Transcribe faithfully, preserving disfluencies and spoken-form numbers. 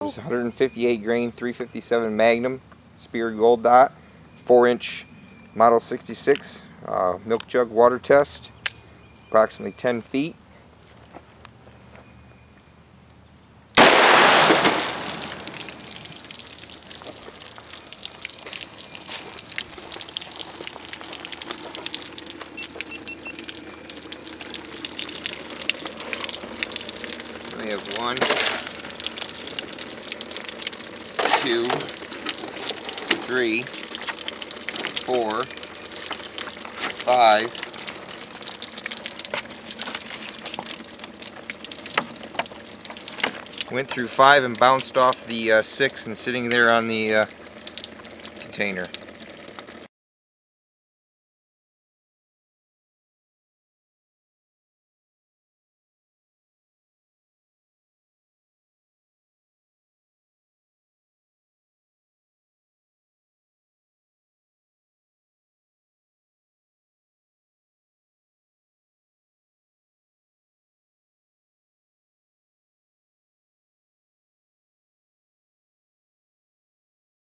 This is one hundred fifty-eight grain three fifty-seven Magnum Speer gold dot, four inch Model sixty-six uh, milk jug water test, approximately ten feet. We have one, two, three, four, five, went through five and bounced off the uh, six and sitting there on the uh, container.